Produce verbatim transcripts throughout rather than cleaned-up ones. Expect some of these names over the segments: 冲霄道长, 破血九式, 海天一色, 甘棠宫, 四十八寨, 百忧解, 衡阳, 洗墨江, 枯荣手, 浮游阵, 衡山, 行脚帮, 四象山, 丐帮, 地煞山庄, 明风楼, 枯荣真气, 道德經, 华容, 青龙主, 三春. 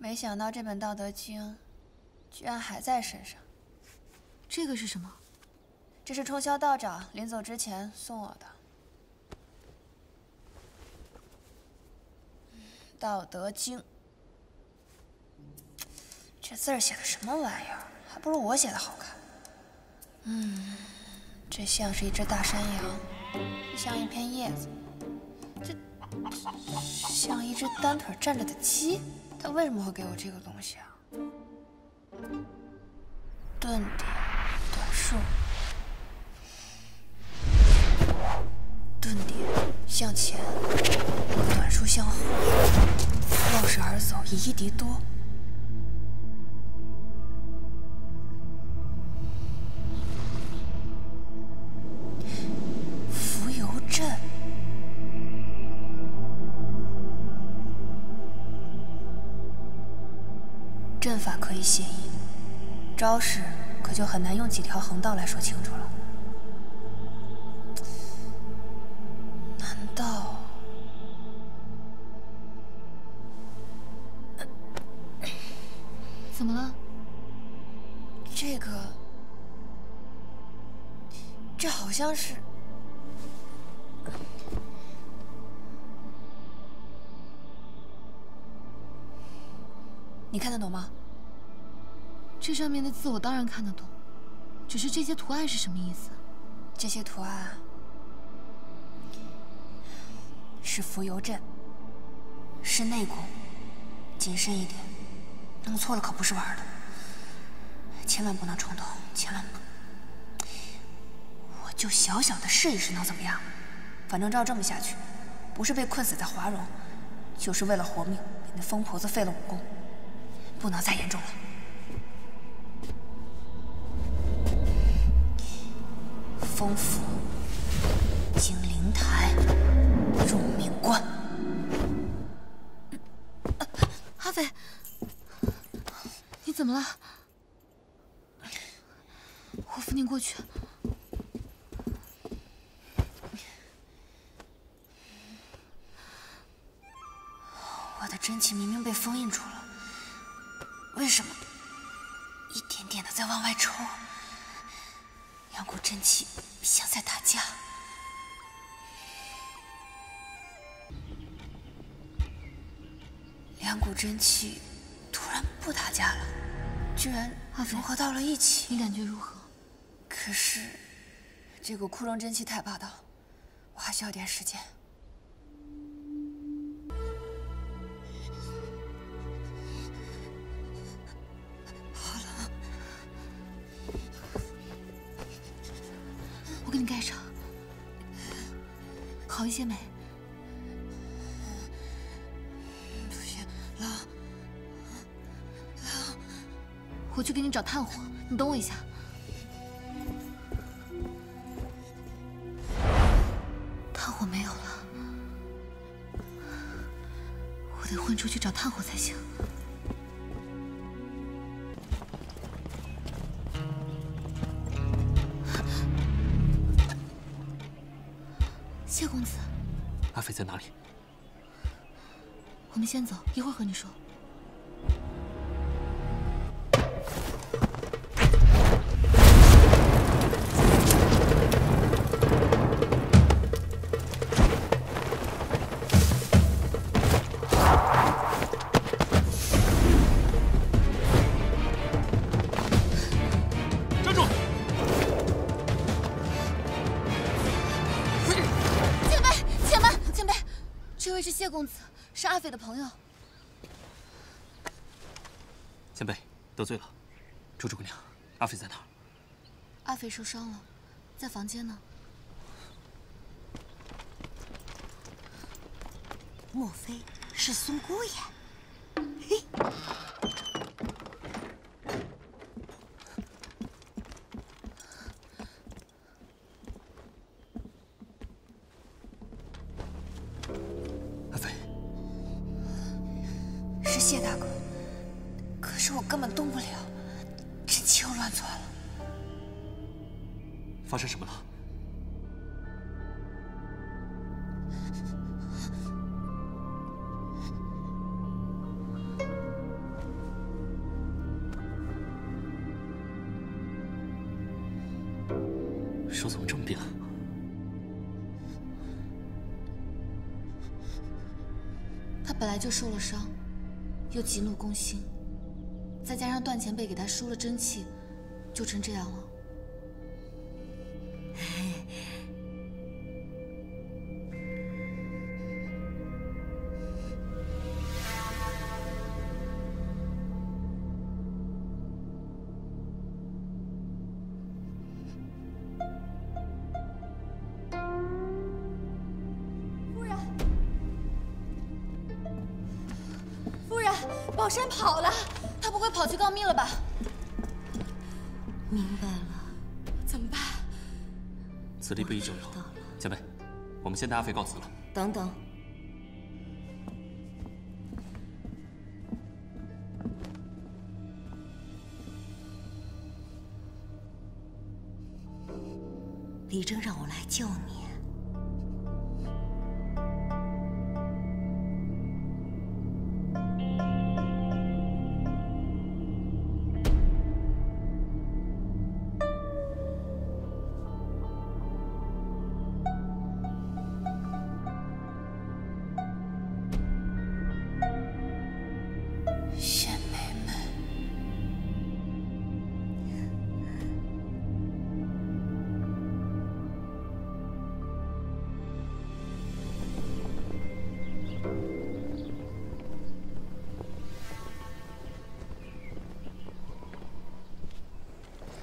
没想到这本《道德经》居然还在身上。这个是什么？这是冲霄道长临走之前送我的。《道德经》这字儿写的什么玩意儿？还不如我写的好看。嗯，这像是一只大山羊，像一片叶子。 这像一只单腿站着的鸡，他为什么会给我这个东西啊？钝点，短竖，钝点向前，短竖向后，绕势而走，以一敌多。浮游阵。 阵法可以写意，招式可就很难用几条横道来说清楚了。难道怎么了？这个，这好像是。 你看得懂吗？这上面的字我当然看得懂，只是这些图案是什么意思？这些图案是浮游阵，是内功，谨慎一点，弄错了可不是玩的，千万不能冲动，千万不。我就小小的试一试，能怎么样？反正照这么下去，不是被困死在华容，就是为了活命给那疯婆子废了武功。 不能再严重了。风府、金陵台、荣命关。阿飞，你怎么了？我扶你过去。我的真气明明被封印住了。 为什么一点点的在往外抽？两股真气像在打架。两股真气突然不打架了，居然融合到了一起。你感觉如何？可是这股枯荣真气太霸道，我还需要点时间。 我给你盖上，好一些没？不行，老老，我去给你找炭火，你等我一下。炭火没有了，我得混出去找炭火才行。 谢公子，阿飞在哪里？我们先走，一会儿和你说。站住！ 这位是谢公子，是阿斐的朋友。前辈得罪了，楚楚姑娘，阿斐在哪儿？阿斐受伤了，在房间呢。莫非是孙姑爷？嘿，谢大哥，可是我根本动不了，真气又乱窜了。发生什么了？叔怎么这么病？他本来就受了伤，又急怒攻心，再加上段前辈给他输了真气，就成这样了。宝山跑了，他不会跑去告密了吧？明白了，怎么办？此地不宜久留，前辈，我们先带阿肥告辞了。等等，李征让我来救你。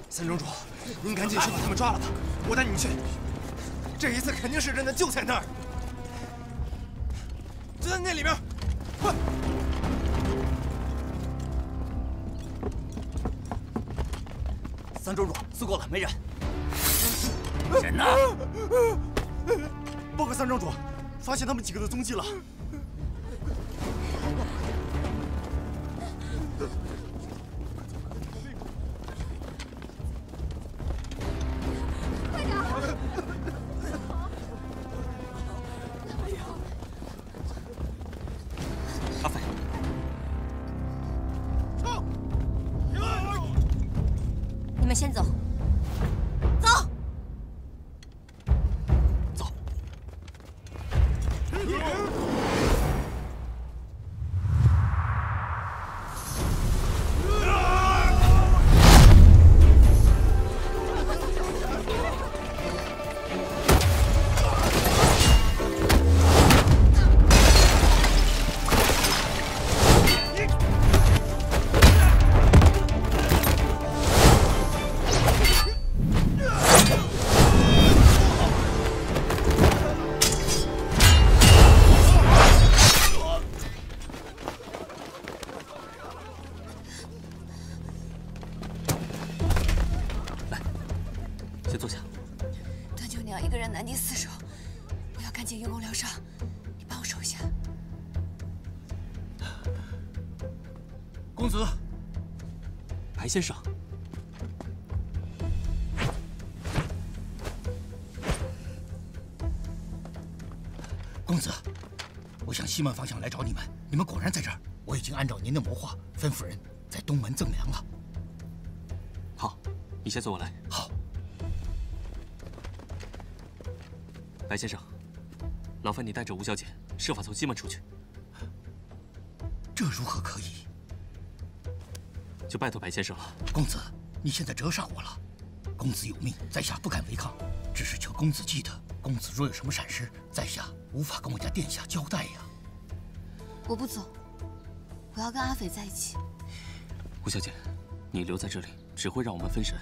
三中主，您赶紧去把他们抓了吧，我带你们去。这一次肯定是真的，就在那儿，就在那里面，快！ 三中主，搜够了，没人。人呢？报告三中主，发现他们几个的踪迹了。快点！阿飞。 你们先走，走，走。白先生，公子，我向西门方向来找你们，你们果然在这儿。我已经按照您的谋划，吩咐人在东门赠粮了。好，你先随我来。好，白先生，劳烦你带着吴小姐设法从西门出去。这如何可以？ 就拜托白先生了，公子，你现在折煞我了。公子有命，在下不敢违抗，只是求公子记得，公子若有什么闪失，在下无法跟我家殿下交代呀。我不走，我要跟阿斐在一起。吴小姐，你留在这里只会让我们分神。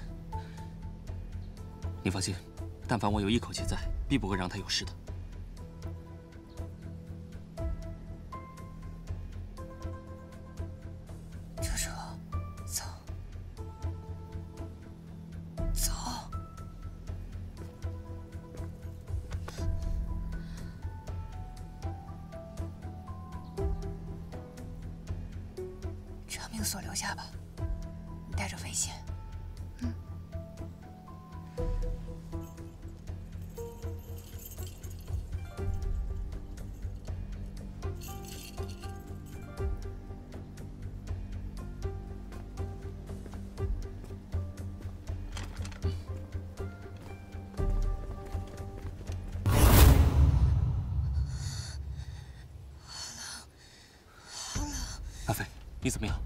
你放心，但凡我有一口气在，必不会让他有事的。 锁留下吧，你带着危险。嗯。阿飞，你怎么样？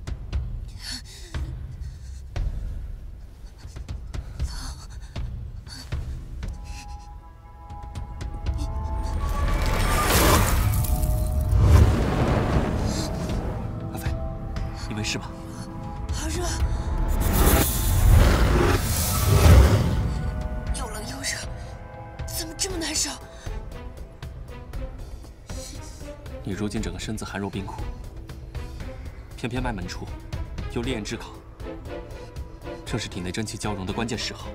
阿飞，你没事吧？好热，又冷又热，怎么这么难受？你如今整个身子寒入冰库。 偏偏脉门处又烈焰炙烤，正是体内真气交融的关键时候。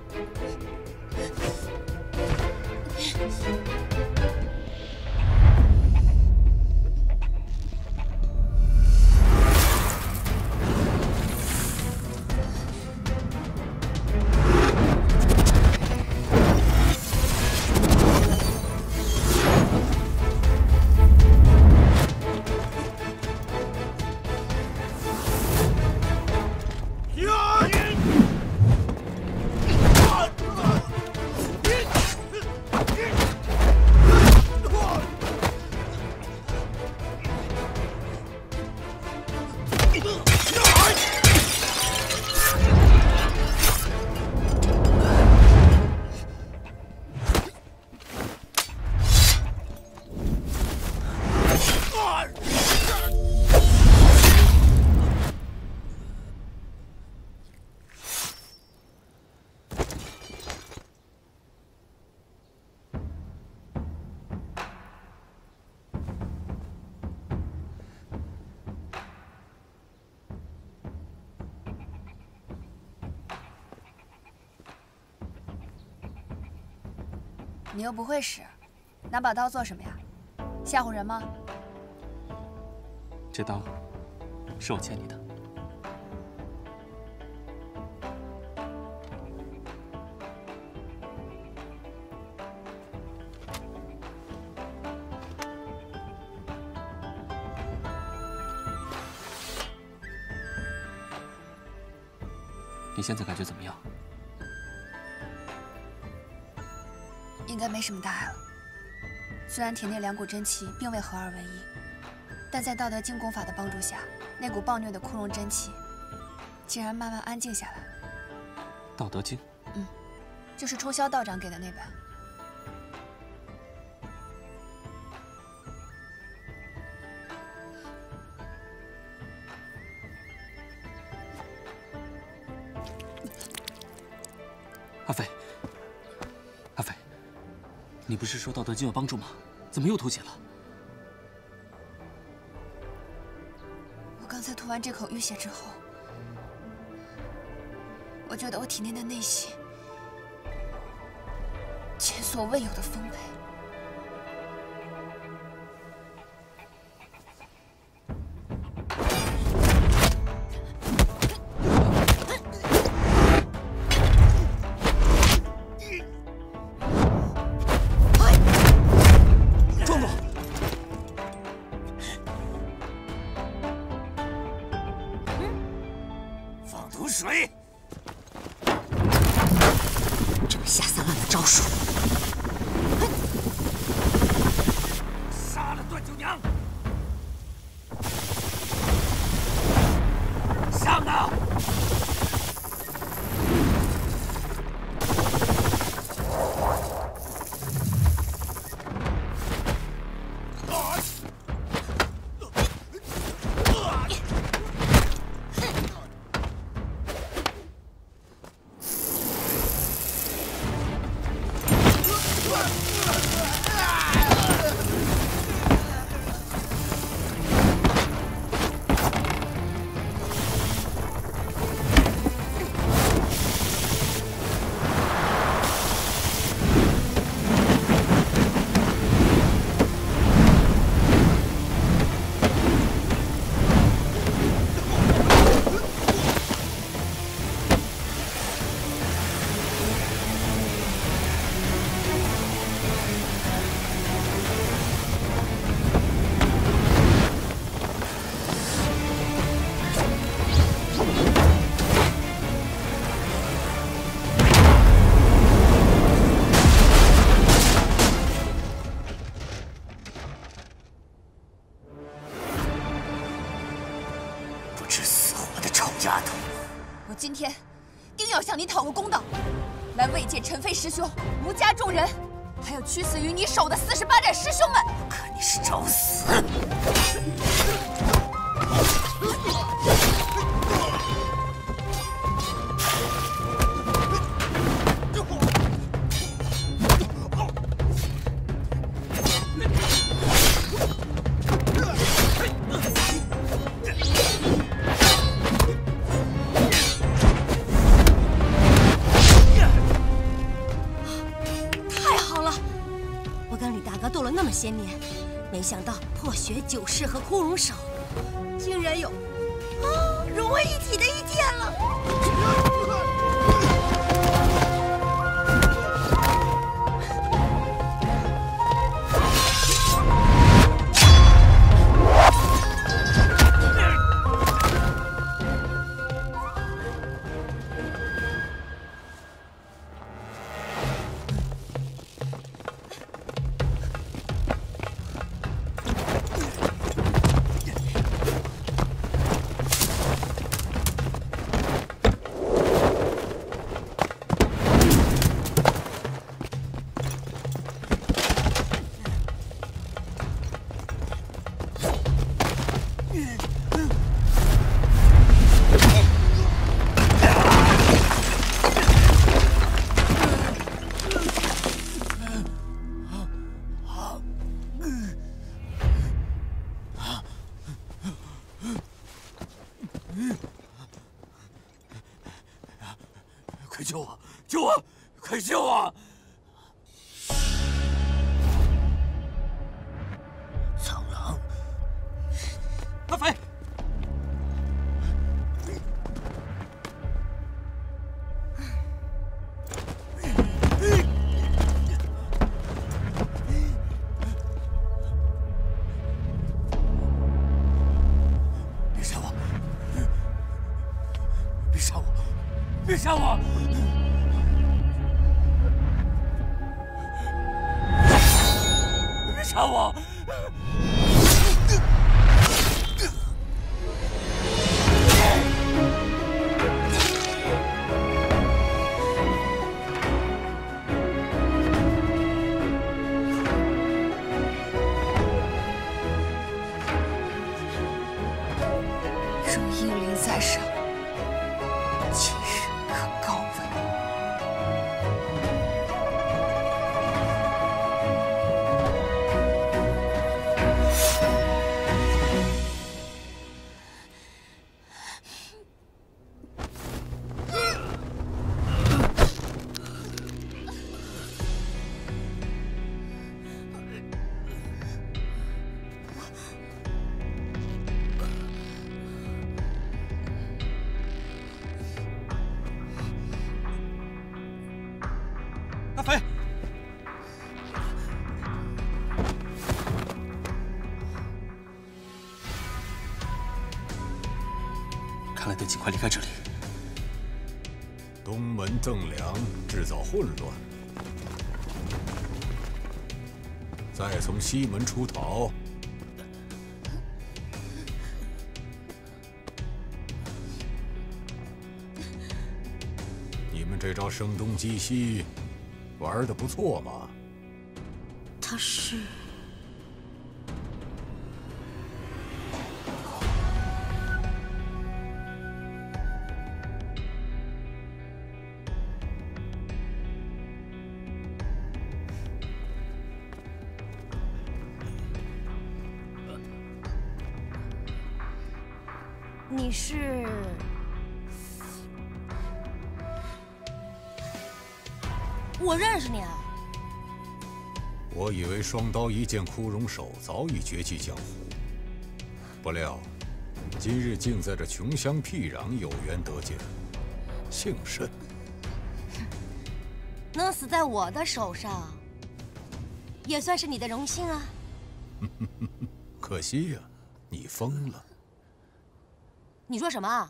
你又不会使，拿把刀做什么呀？吓唬人吗？这刀是我欠你的。你现在感觉怎么样？ 应该没什么大碍了。虽然体内两股真气并未合二为一，但在道德经功法的帮助下，那股暴虐的枯荣真气竟然慢慢安静下来了。道德经？嗯，就是冲霄道长给的那本。阿飞。 你不是说《道德经》有帮助吗？怎么又吐血了？我刚才吐完这口淤血之后，我觉得我体内的内息前所未有的丰沛。这死活的臭丫头！我今天定要向你讨个公道，来慰藉陈飞师兄、吴家众人，还有屈死于你手的四十八寨师兄们。我看你是找死！ 些年，没想到破血九式和枯荣手竟然有啊融为一体的一天了。快救我！救我！快救我！苍狼，阿飞，别杀我！别杀我！别杀我！ 杀我！如幽灵在上，今日可高温。 看来得尽快离开这里。东门正良制造混乱，再从西门出逃，你们这招声东击西玩得不错嘛。他是。 你是我认识你啊！我以为双刀一剑枯荣手早已绝迹江湖，不料今日竟在这穷乡僻壤有缘得见，幸甚！能死在我的手上，也算是你的荣幸啊！可惜呀、啊，你疯了。 你说什么啊？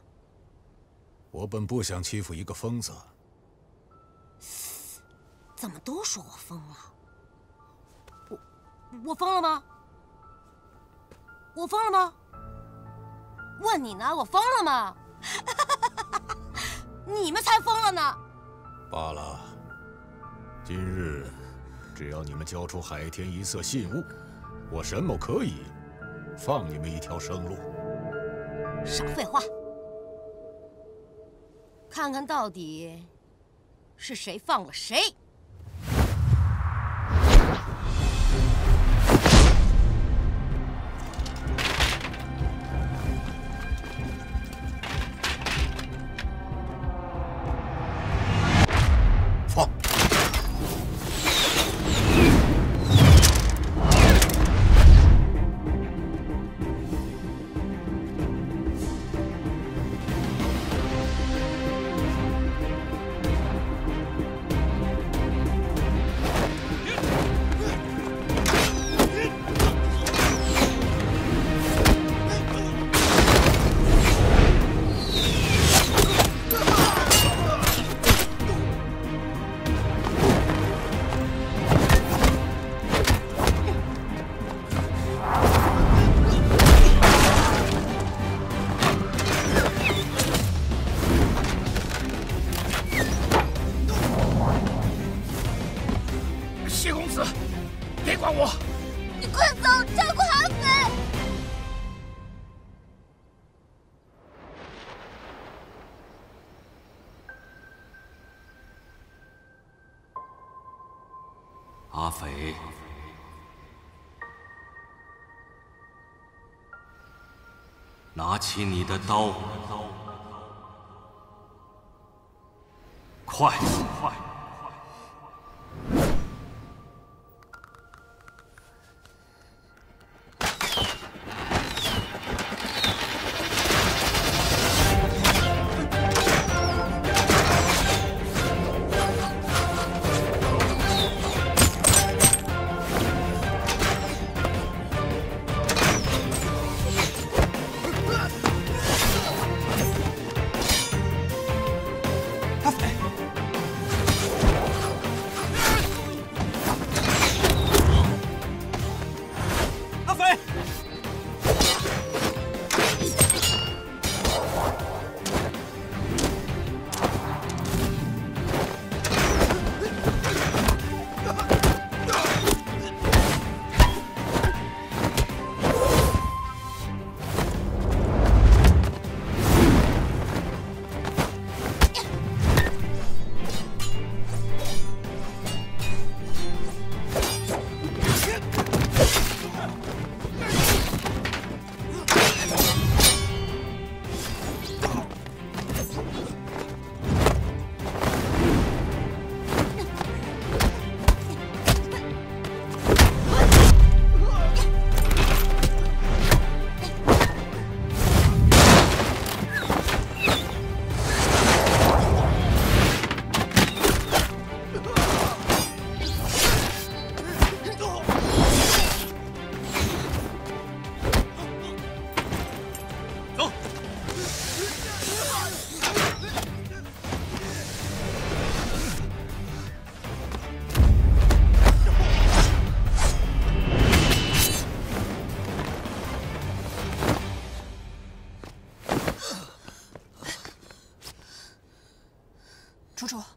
我本不想欺负一个疯子，怎么都说我疯了？我我疯了吗？我疯了吗？问你呢，我疯了吗？你们才疯了呢！罢了，今日只要你们交出海天一色信物，我沈某可以放你们一条生路。少废话，看看到底是谁放了谁！ 拿起你的刀，快快！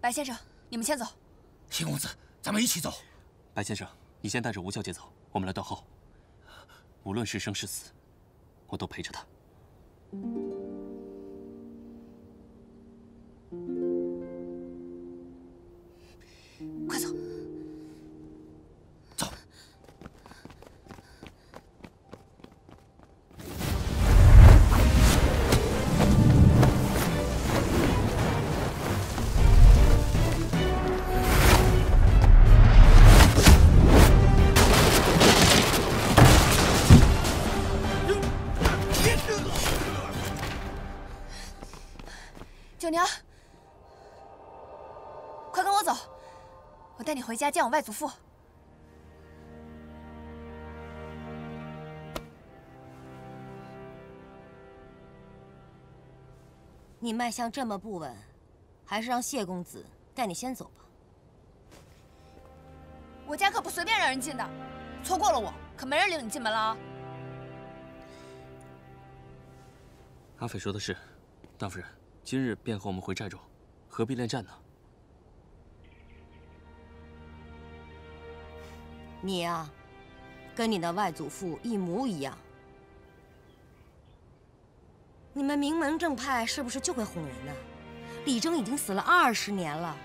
白先生，你们先走。邢公子，咱们一起走。白先生，你先带着吴小姐走，我们来断后。无论是生是死，我都陪着她。快走，走。九娘，快跟我走，我带你回家见我外祖父。你脉象这么不稳，还是让谢公子带你先走吧。我家可不随便让人进的，错过了我可没人领你进门了啊！阿斐说的是，大夫人，今日便和我们回寨州，何必恋战呢？你啊，跟你的外祖父一模一样。你们名门正派是不是就会哄人呢？李征已经死了二十年了，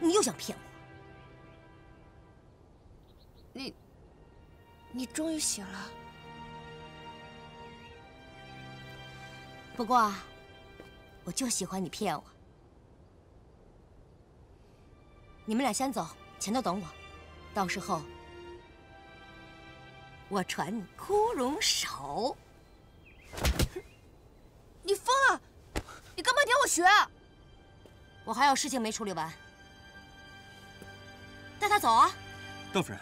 你又想骗我？你，你终于醒了。 不过啊，我就喜欢你骗我。你们俩先走，前头等我。到时候我传你枯荣手。你疯了！你干嘛点我穴？我还有事情没处理完。带他走啊！大夫人。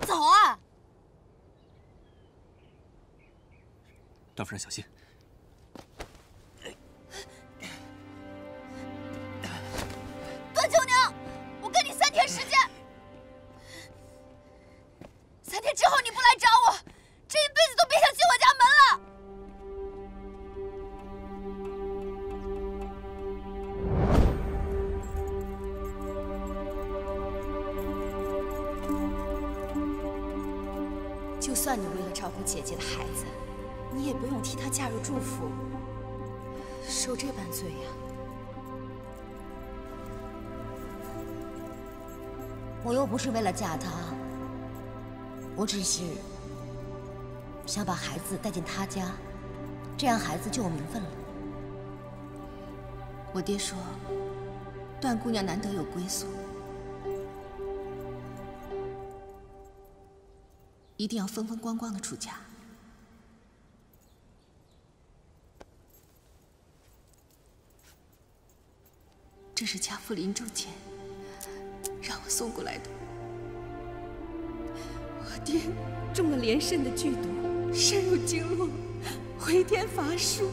走啊！大夫人小心。 时间，三天之后你不来找我，这一辈子都别想进我家门了。 就算你为了照顾姐姐的孩子，你也不用替她嫁入祝府，受这般罪呀。 我又不是为了嫁他，我只是想把孩子带进他家，这样孩子就有名分了。我爹说，段姑娘难得有归宿，一定要风风光光的出嫁。这是家父临终前。 让我送过来的，我爹中了连肾的剧毒，深入经络，回天乏术。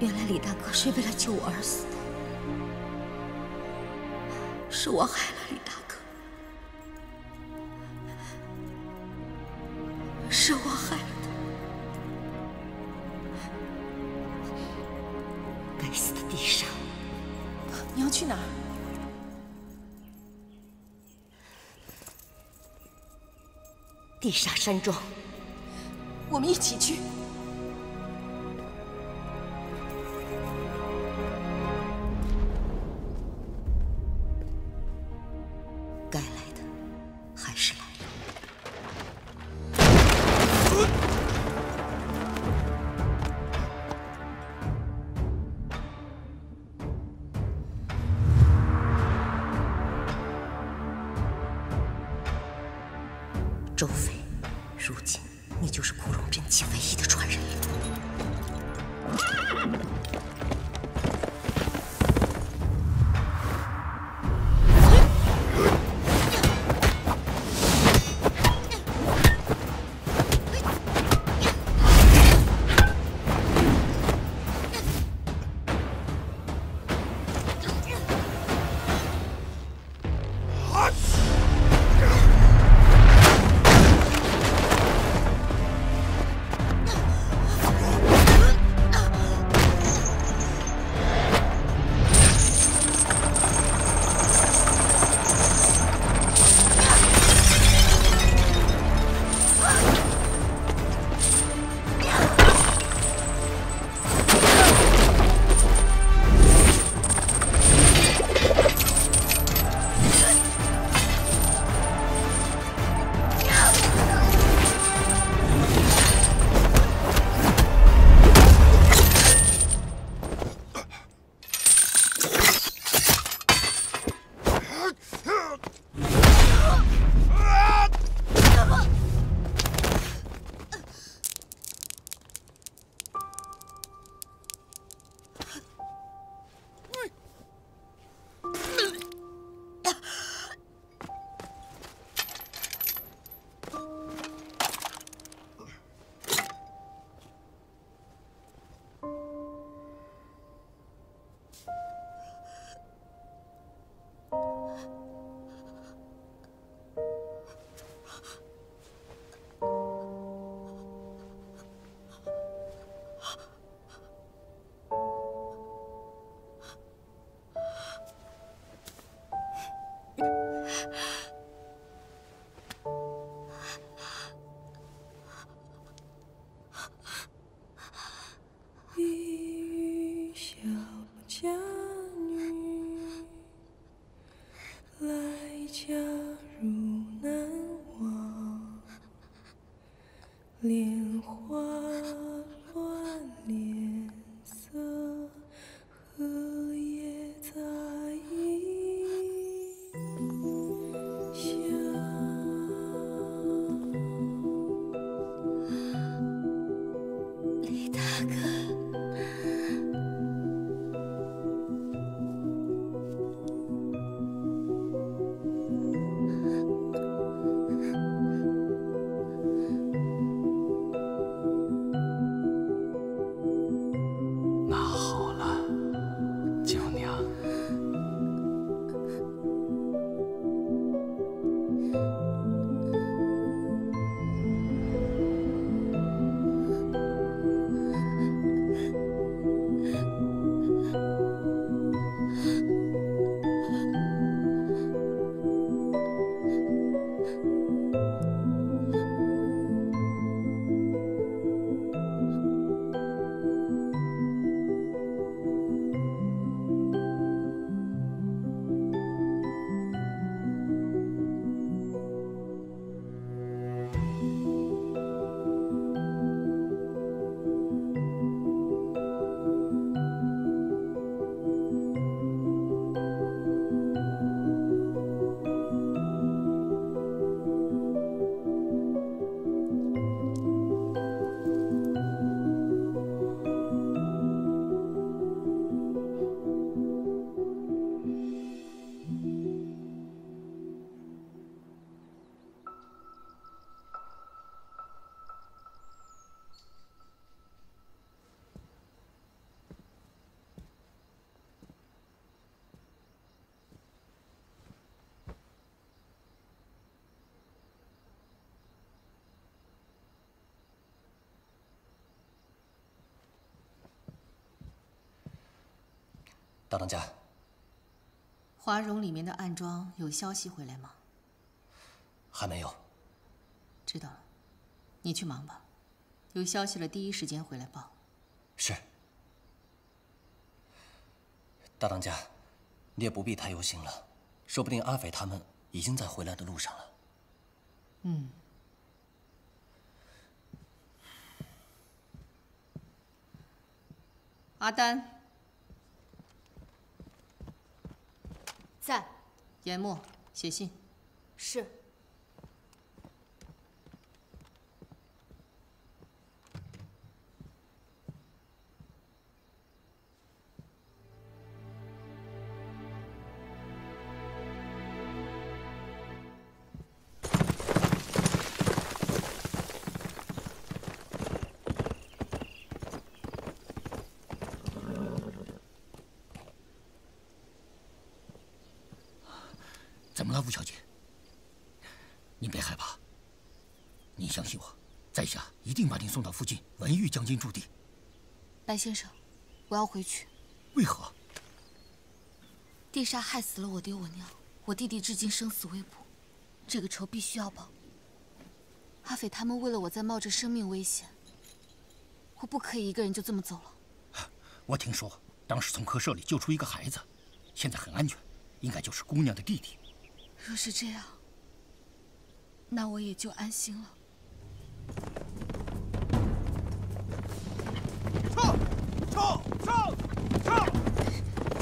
原来李大哥是为了救我而死的，是我害了李大哥，是我害了他。该死的地上，你要去哪儿？ 地煞山庄，我们一起去。 周妃，如今你就是枯荣真气唯一的传人了。大当家，华容里面的暗桩有消息回来吗？还没有。知道了，你去忙吧，有消息了第一时间回来报。是。大当家，你也不必太忧心了，说不定阿斐他们已经在回来的路上了。嗯。 阿丹，在。研墨，写信。是。吴小姐，您别害怕，您相信我，在下一定把您送到附近文玉将军驻地。白先生，我要回去。为何？地煞害死了我爹我娘，我弟弟至今生死未卜，这个仇必须要报。阿斐他们为了我在冒着生命危险，我不可以一个人就这么走了。我听说当时从客舍里救出一个孩子，现在很安全，应该就是姑娘的弟弟。 若是这样，那我也就安心了。冲！冲！冲！冲！冲！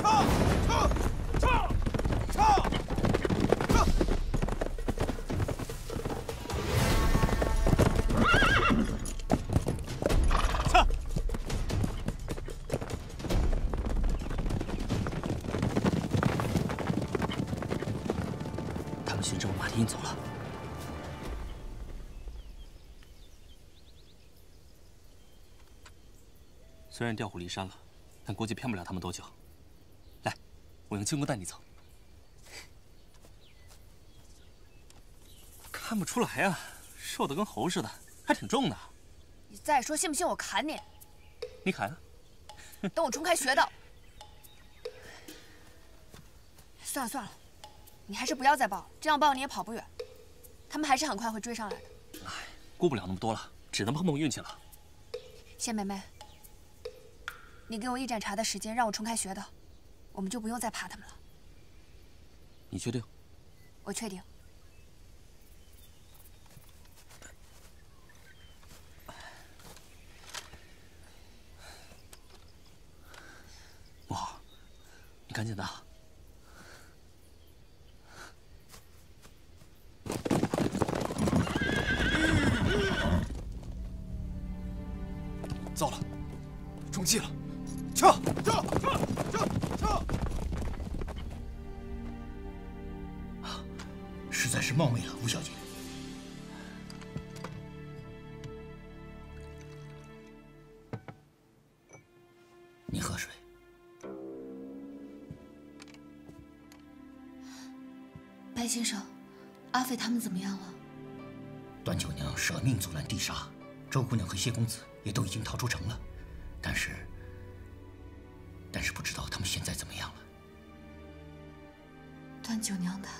冲！冲！冲！ 虽然调虎离山了，但估计骗不了他们多久。来，我用金箍带你走。看不出来啊，瘦得跟猴似的，还挺重的。你再说信不信我砍你？你砍啊！等我冲开穴道。算了算了，你还是不要再报，这样报你也跑不远，他们还是很快会追上来的。哎，顾不了那么多了，只能碰碰运气了。谢妹妹。 你给我一盏茶的时间，让我冲开穴道，我们就不用再怕他们了。你确定？我确定。不好，你赶紧的。 阿斐他们怎么样了？段九娘舍命阻拦地杀，周姑娘和谢公子也都已经逃出城了，但是，但是不知道他们现在怎么样了。段九娘她……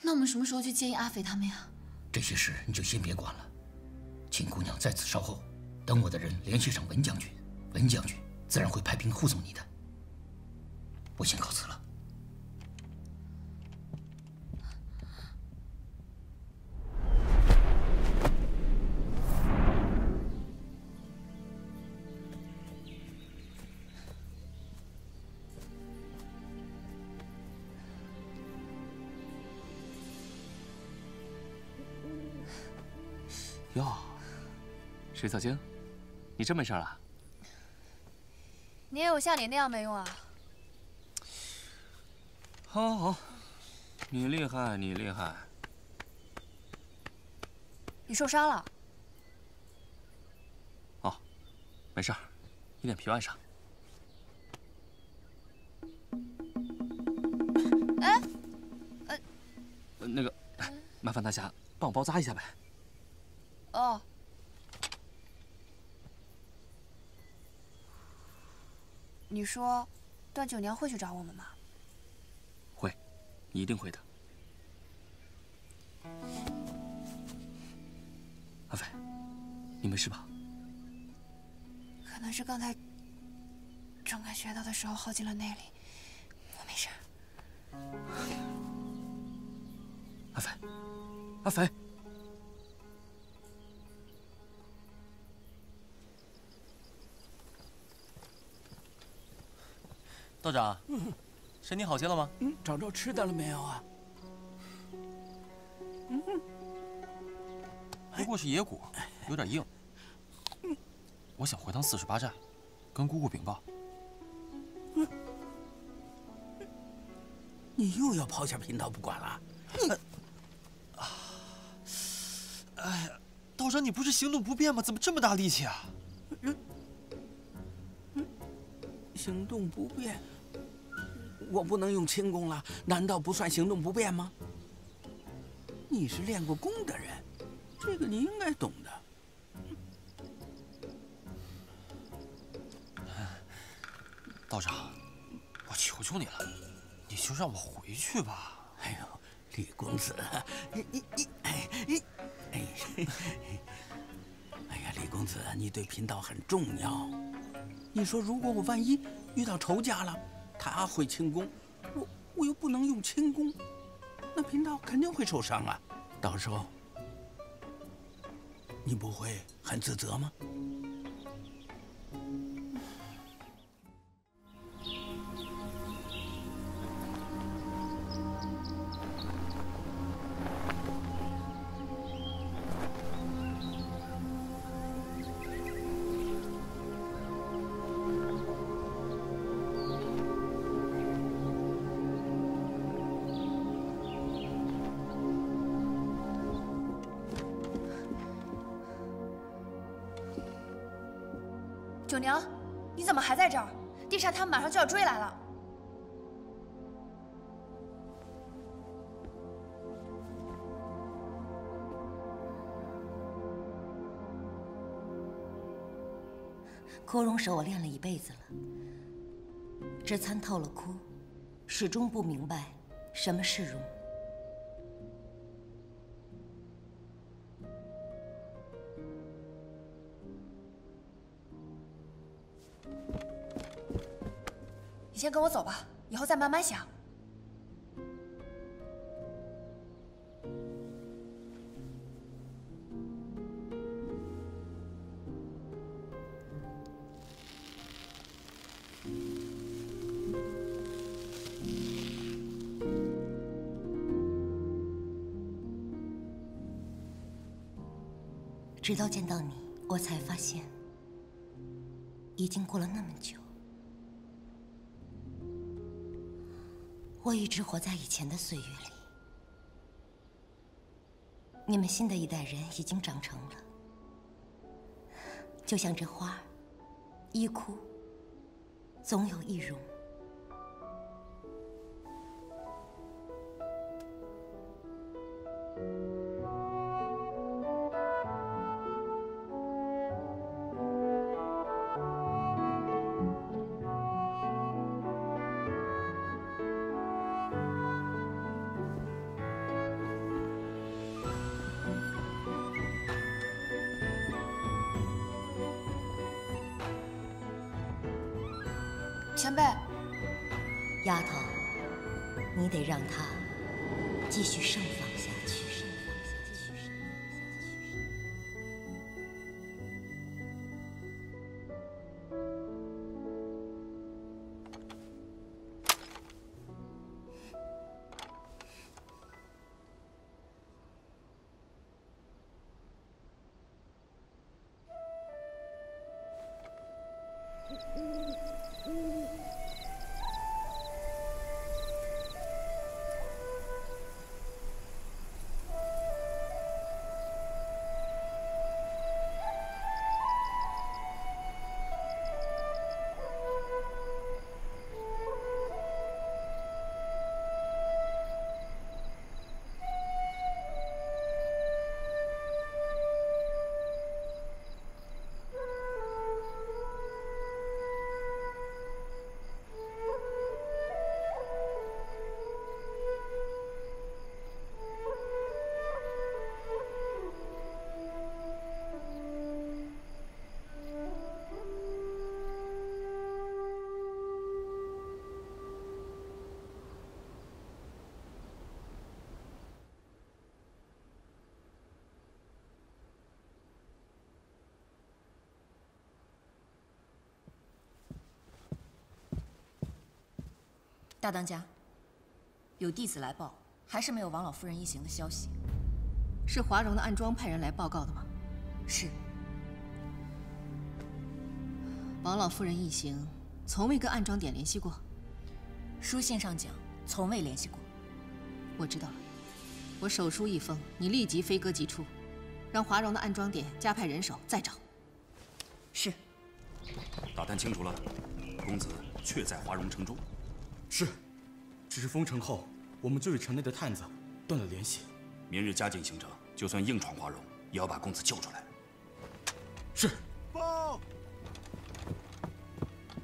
那我们什么时候去接应阿斐他们呀？这些事你就先别管了，请姑娘在此稍后，等我的人联系上文将军，文将军自然会派兵护送你的。我先告辞了。 哟，水草精，你真没事了？你也有像你那样没用啊！好，好，好，你厉害，你厉害。你受伤了？哦，没事儿，一点皮外伤。哎，呃，那个，麻烦大侠帮我包扎一下呗。 哦，你说，段九娘会去找我们吗？会，你一定会的。阿斐，你没事吧？可能是刚才整改穴道的时候耗尽了内力，我没事。阿斐，阿斐。 道长，嗯，身体好些了吗？嗯，找着吃的了没有啊？嗯，不过是野果，有点硬。嗯，我想回趟四十八寨，跟姑姑禀报。嗯，你又要抛下贫道不管了？你，啊，哎呀，道长，你不是行动不便吗？怎么这么大力气啊？嗯，行动不便。 我不能用轻功了，难道不算行动不便吗？你是练过功的人，这个你应该懂的。道长，我求求你了，你就让我回去吧。哎呦，李公子，你你你，哎哎哎，哎呀，李公子，你对贫道很重要。你说，如果我万一遇到仇家了？ 他会轻功，我我又不能用轻功，那贫道肯定会受伤啊！到时候你不会很自责吗？九娘，你怎么还在这儿？地煞他们马上就要追来了。枯荣手我练了一辈子了，这参透了枯，始终不明白什么是荣。 你先跟我走吧，以后再慢慢想。直到见到你，我才发现，已经过了那么久。 我一直活在以前的岁月里，你们新的一代人已经长成了，就像这花儿，一枯，总有一荣。前辈，丫头，你得让他继续盛放下去。 大当家，有弟子来报，还是没有王老夫人一行的消息。是华容的暗桩派人来报告的吗？是。王老夫人一行从未跟暗桩点联系过。书信上讲，从未联系过。我知道了，我手书一封，你立即飞鸽即出，让华容的暗桩点加派人手再找。是。打探清楚了，公子确在华容城中。 是，只是封城后，我们就与城内的探子断了联系。明日加紧行程，就算硬闯华容，也要把公子救出来。是。报。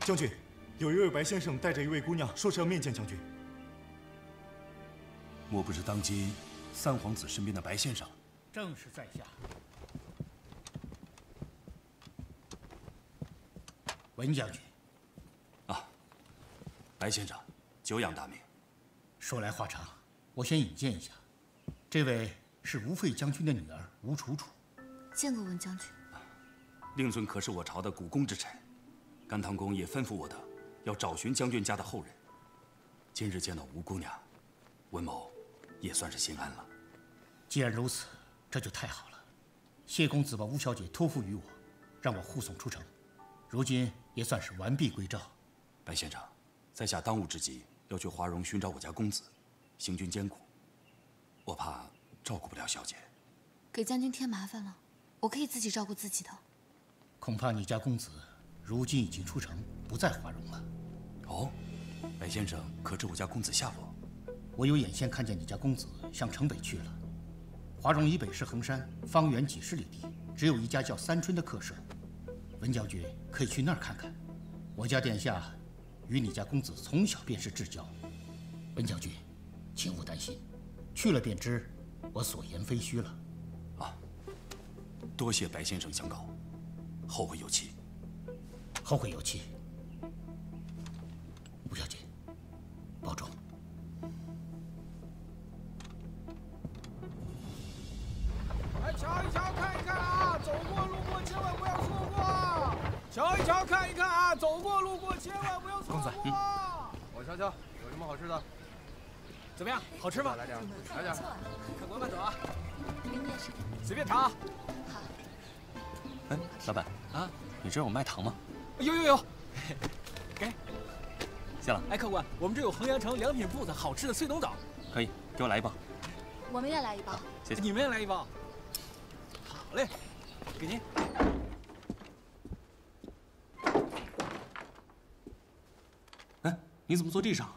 将军，有一位白先生带着一位姑娘，说是要面见将军。莫不是当今三皇子身边的白先生？正是在下。文将军。啊，白先生。 久仰大名。说来话长，我先引荐一下，这位是吴费将军的女儿吴楚楚。见过文将军。令尊可是我朝的股肱之臣，甘棠宫也吩咐我的，要找寻将军家的后人。今日见到吴姑娘，文某也算是心安了。既然如此，这就太好了。谢公子把吴小姐托付于我，让我护送出城，如今也算是完璧归赵。白先生，在下当务之急。 要去华容寻找我家公子，行军艰苦，我怕照顾不了小姐，给将军添麻烦了。我可以自己照顾自己的。恐怕你家公子如今已经出城，不在华容了。哦，白先生可知我家公子下落？我有眼线看见你家公子向城北去了。华容以北是衡山，方圆几十里地，只有一家叫三春的客舍。文将军可以去那儿看看。我家殿下。 与你家公子从小便是至交，文将军，请勿担心，去了便知我所言非虚了。啊，多谢白先生相告，后会有期。后会有期。吴小姐，保重。 瞧一瞧，看一看啊！走过路过，千万不要错过。瞧一瞧，看一看啊！走过路过，千万不要错过。公子，我瞧瞧，有什么好吃的？怎么样？好吃吗？来点，来点。可慢慢走啊。随便尝啊。好。哎，老板啊，你这有卖糖吗？有有有，给。谢了。哎，客官，我们这有衡阳城良品铺子好吃的碎冬枣。可以，给我来一包。我们也来一包。谢谢。你们也来一包。 好嘞，给您。哎，你怎么坐地上？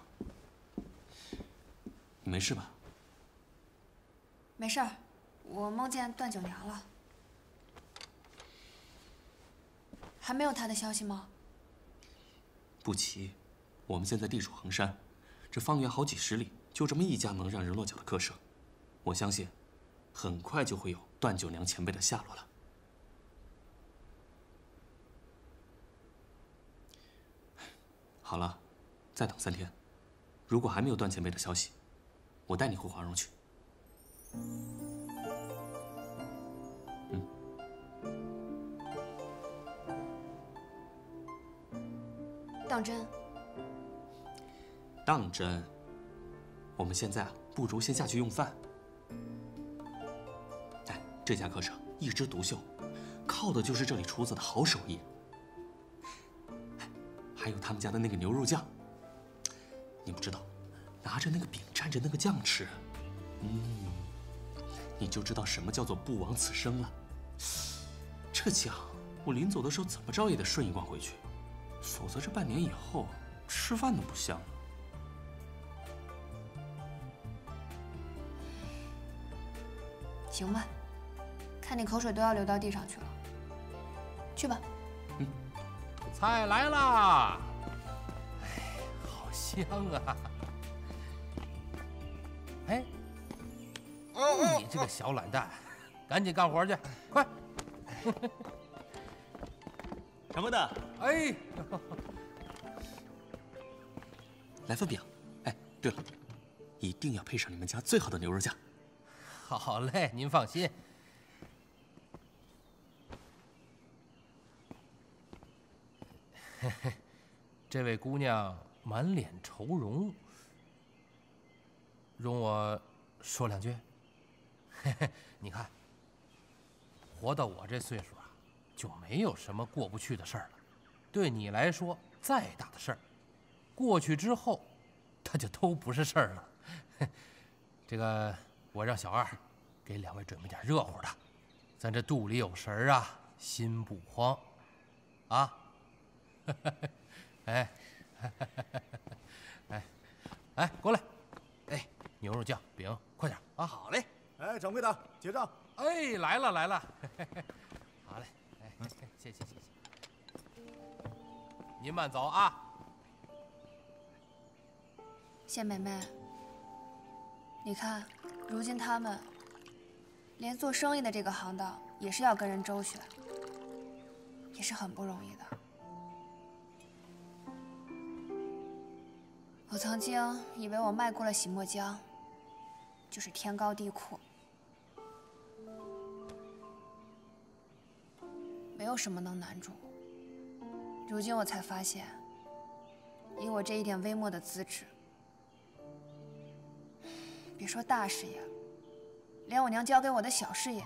你没事吧？没事儿，我梦见段九娘了。还没有她的消息吗？不急，我们现在地处衡山，这方圆好几十里，就这么一家能让人落脚的客舍，我相信，很快就会有。 段九娘前辈的下落了。好了，再等三天，如果还没有段前辈的消息，我带你回华容去。嗯。当真？当真。我们现在啊，不如先下去用饭。哎，这家客舍一枝独秀，靠的就是这里厨子的好手艺。 还有他们家的那个牛肉酱，你不知道，拿着那个饼蘸着那个酱吃，嗯，你就知道什么叫做不枉此生了。这酱我临走的时候怎么着也得顺一罐回去，否则这半年以后吃饭都不香了。行吧，看你口水都要流到地上去了，去吧。嗯。 菜来啦！哎，好香啊！哎，你这个小懒蛋，赶紧干活去，快！什么的？哎，来份饼。哎，对了，一定要配上你们家最好的牛肉酱。好嘞，您放心。 这位姑娘满脸愁容，容我说两句。你看，活到我这岁数啊，就没有什么过不去的事儿了。对你来说，再大的事儿，过去之后，它就都不是事儿了。这个，我让小二给两位准备点热乎的，咱这肚里有食儿啊，心不慌，啊。 哎，哎，哎，过来！哎，牛肉酱、饼，快点啊！好嘞！哎，掌柜的，结账！哎，来了来了！好嘞！哎，谢谢谢谢。您慢走啊。谢梅梅，你看，如今他们连做生意的这个行当也是要跟人周旋，也是很不容易的。 我曾经以为我迈过了洗墨江，就是天高地阔，没有什么能难住我。如今我才发现，以我这一点微末的资质，别说大事业了，连我娘交给我的小事业，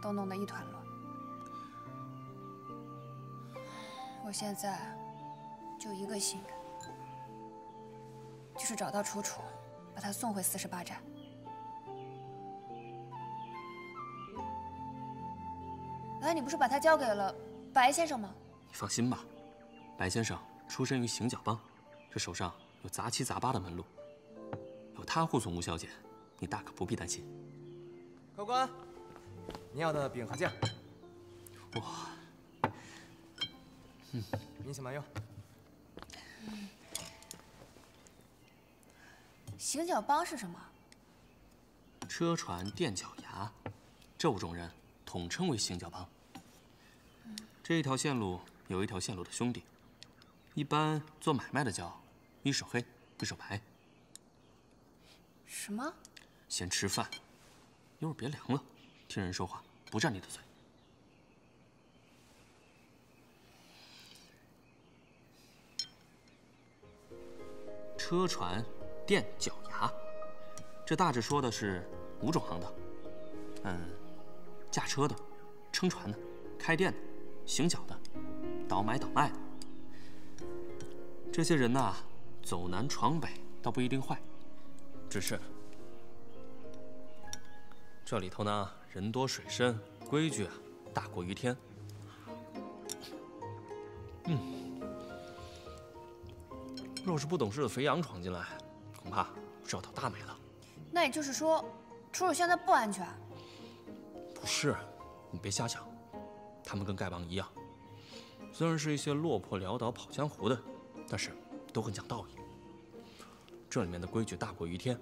都弄得一团乱。我现在就一个心愿。 就是找到楚楚，把她送回四十八寨。哎，你不是把她交给了白先生吗？你放心吧，白先生出身于行脚帮，这手上有杂七杂八的门路，有他护送吴小姐，你大可不必担心。高官，您要的饼和酱。哇，嗯，您请慢用。 行脚帮是什么？车船垫脚牙，这种人统称为行脚帮。这一条线路有一条线路的兄弟，一般做买卖的叫一手黑一手白。什么？先吃饭，一会儿别凉了，听人说话不占你的嘴。车船。 垫脚牙，这大致说的是五种行当，嗯，驾车的、撑船的、开店的、行脚的、倒买倒卖的。这些人呐，走南闯北倒不一定坏，只是这里头呢，人多水深，规矩啊大过于天。嗯，若是不懂事的肥羊闯进来。 恐怕是要倒大霉了。那也就是说，楚楚现在不安全。不是，你别瞎想，他们跟丐帮一样，虽然是一些落魄潦倒跑江湖的，但是都很讲道义。这里面的规矩大过于天。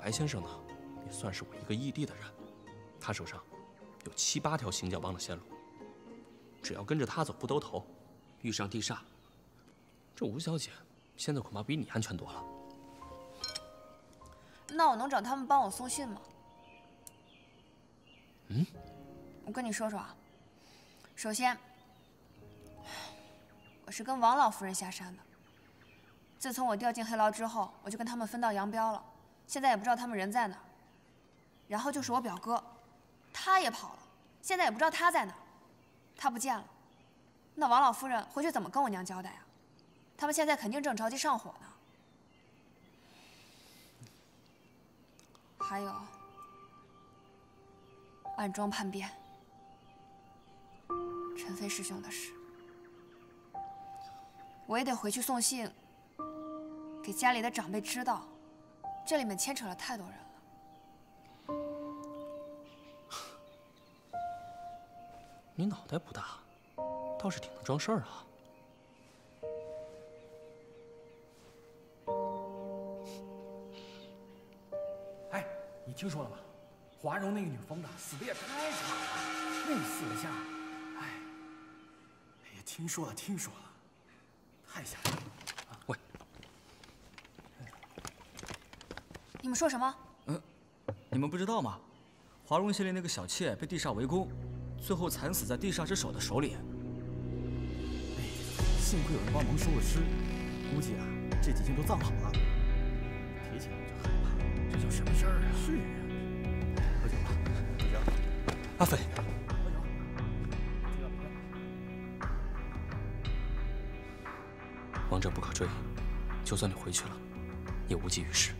白先生呢，也算是我一个异地的人，他手上有七八条行脚帮的线路，只要跟着他走不兜头，遇上地煞，这吴小姐现在恐怕比你安全多了。那我能找他们帮我送信吗？嗯，我跟你说说啊，首先，我是跟王老夫人下山的。自从我掉进黑牢之后，我就跟他们分道扬镳了，现在也不知道他们人在哪儿。然后就是我表哥，他也跑了，现在也不知道他在哪儿，他不见了。 那王老夫人回去怎么跟我娘交代啊？他们现在肯定正着急上火呢。还有，暗中叛变，陈飞师兄的事，我也得回去送信，给家里的长辈知道，这里面牵扯了太多人了。 你脑袋不大。 倒是挺能装事儿啊！哎，你听说了吗？华柔那个女疯子死的也太惨了，那死相，哎，哎呀，听说了，听说了，太吓人了！喂，你们说什么？嗯，你们不知道吗？华容县令那个小妾被地煞围攻，最后惨死在地煞之手的手里。 幸亏有人帮忙收了尸，估计啊这几天都葬好了。提起来我就害怕，这叫什么事儿啊？是啊，喝酒吧，大家。阿飞，喝酒。王者不可追，就算你回去了，也无济于事。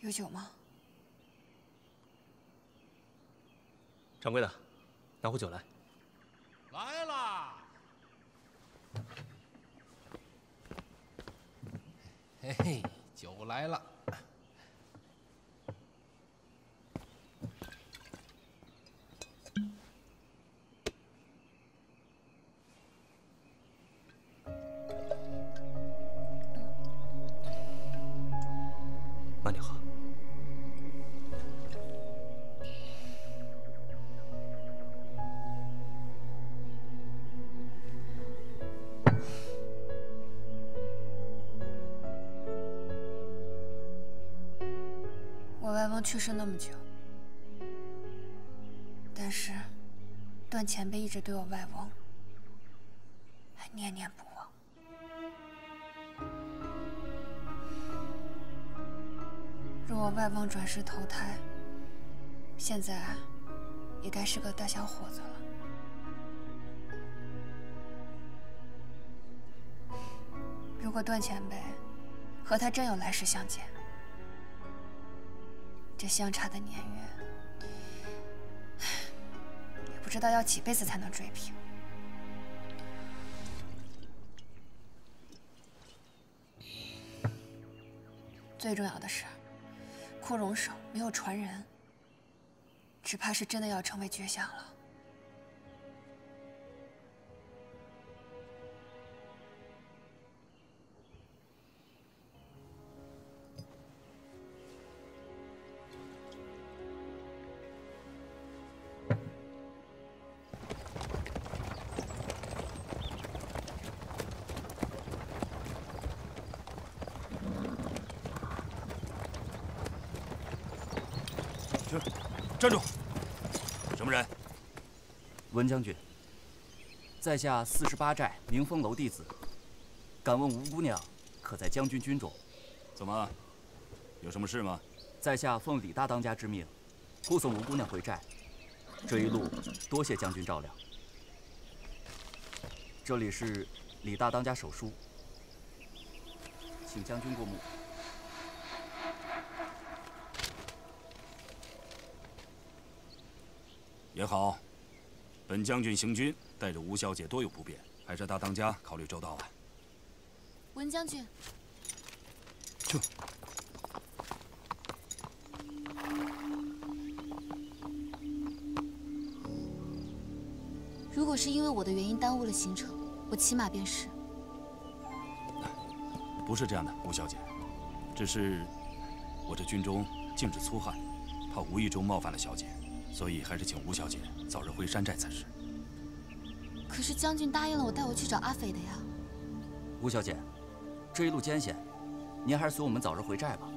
有酒吗？掌柜的，拿壶酒来。来啦！嘿嘿，酒来了。慢点喝。 去世那么久，但是段前辈一直对我外翁还念念不忘。若我外翁转世投胎，现在也该是个大小伙子了。如果段前辈和他真有来世相见， 这相差的年月，也不知道要几辈子才能追平。最重要的是，枯荣手没有传人，只怕是真的要成为绝响了。站住！什么人？文将军，在下四十八寨明风楼弟子，敢问吴姑娘可在将军军中？怎么，有什么事吗？在下奉李大当家之命，护送吴姑娘回寨。这一路多谢将军照料。这里是李大当家手书，请将军过目。 也好，本将军行军，带着吴小姐多有不便，还是大当家考虑周到啊。文将军，去。 如果是因为我的原因耽误了行程，我骑马便是。不是这样的，吴小姐，只是我这军中禁止粗汉，怕无意中冒犯了小姐，所以还是请吴小姐早日回山寨才是。可是将军答应了我带我去找阿斐的呀。吴小姐，这一路艰险，您还是随我们早日回寨吧。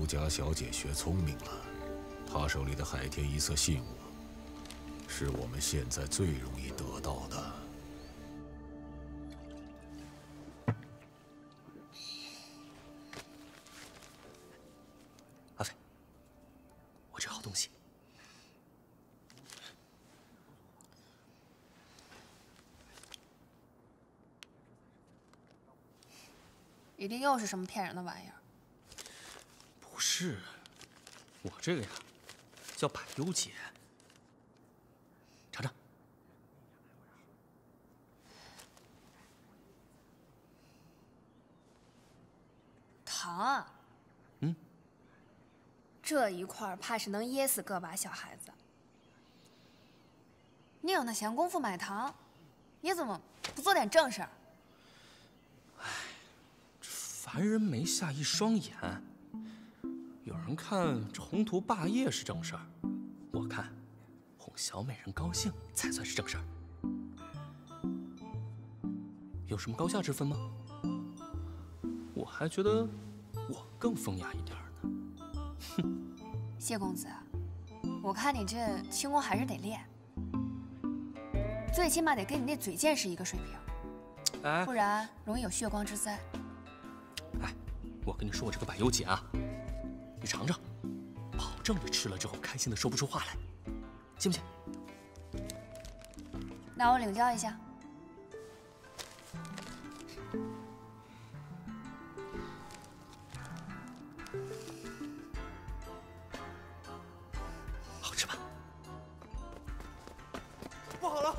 吴家小姐学聪明了，她手里的海天一色信物，是我们现在最容易得到的。阿飞，我这好东西。一定又是什么骗人的玩意儿。 不是，我这个呀，叫百忧解。尝尝。糖。嗯。这一块怕是能噎死个把小孩子。你有那闲工夫买糖，你怎么不做点正事儿？哎，这凡人没下一双眼。 有人看这宏图霸业是正事儿，我看哄小美人高兴才算是正事儿。有什么高下之分吗？我还觉得我更风雅一点呢。哼，谢公子，我看你这轻功还是得练，最起码得跟你那嘴剑是一个水平，哎，不然容易有血光之灾。哎，我跟你说，我这个百忧解啊。 你尝尝，保证你吃了之后开心的说不出话来，信不信？那我领教一下。好吃吧？不好了，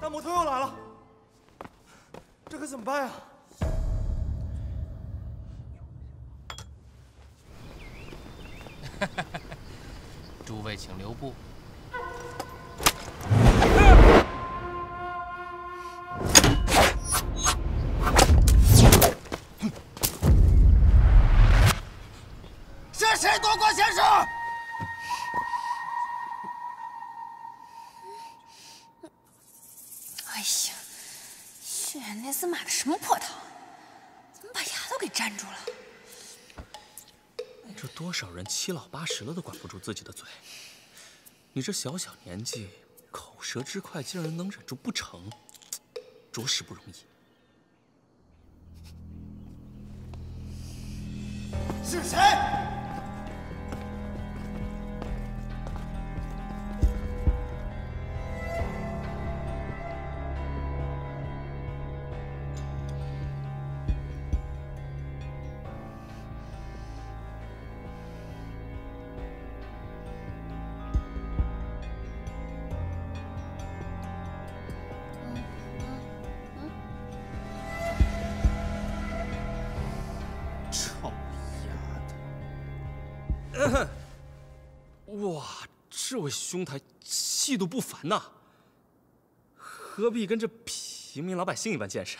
大魔头又来了，这可怎么办呀？ 诸位请留步。是谁夺冠先生？哎呀，血眼泪丝买的什么破糖？怎么把牙都给粘住了？ 这多少人七老八十了都管不住自己的嘴，你这小小年纪口舌之快竟然能忍住不成，着实不容易。是谁？这位兄台气度不凡呐，何必跟这平民老百姓一般见识？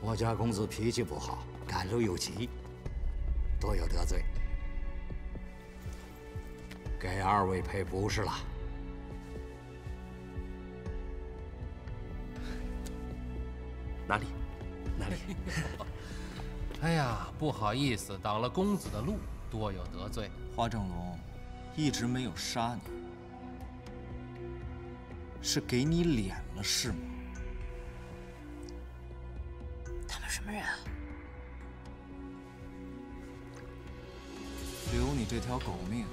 我家公子脾气不好，赶路有急，多有得罪，给二位赔不是了。 哪里？哪里？哎呀，不好意思，挡了公子的路，多有得罪。花正龙一直没有杀你，是给你脸了是吗？么人啊？留你这条狗命，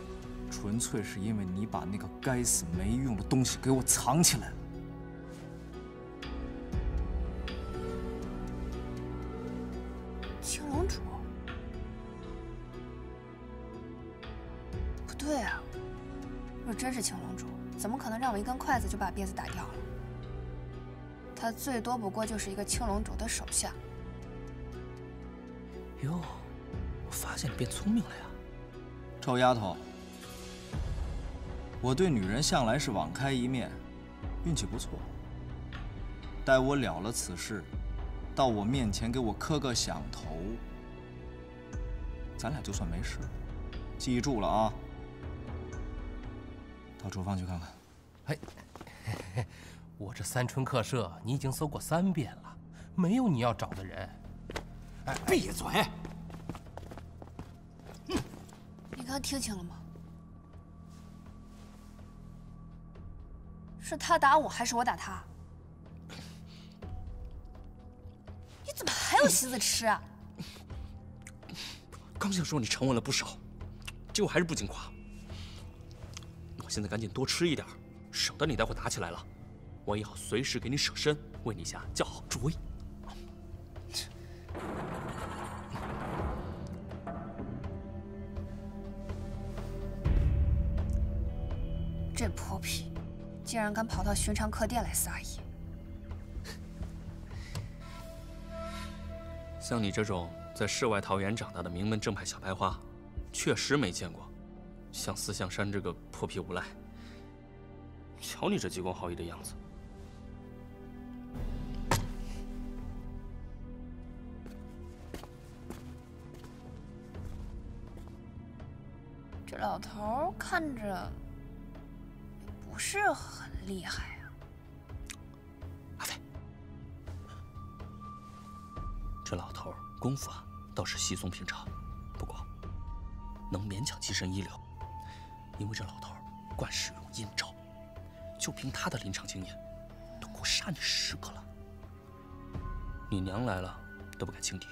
纯粹是因为你把那个该死没用的东西给我藏起来了。 让我一根筷子就把鞭子打掉了，他最多不过就是一个青龙主的手下。哟，我发现你变聪明了呀，臭丫头！我对女人向来是网开一面，运气不错。待我了了此事，到我面前给我磕个响头，咱俩就算没事。记住了啊，到厨房去看看。 哎，我这三春客舍你已经搜过三遍了，没有你要找的人。哎，闭嘴！嗯，你刚听清了吗？是他打我还是我打他？你怎么还有心思吃啊？刚想说你沉稳了不少，结果还是不经夸。我现在赶紧多吃一点。 省得你待会打起来了，我也好随时给你舍身，为你下叫好主意。这泼皮，竟然敢跑到寻常客店来撒野！像你这种在世外桃源长大的名门正派小白花，确实没见过。像四象山这个泼皮无赖。 瞧你这急公好义的样子！这老头看着不是很厉害啊。阿飞，这老头功夫啊倒是稀松平常，不过能勉强跻身一流，因为这老头惯使用阴招。 就凭他的临场经验，都够杀你十个了。你娘来了都不敢轻敌。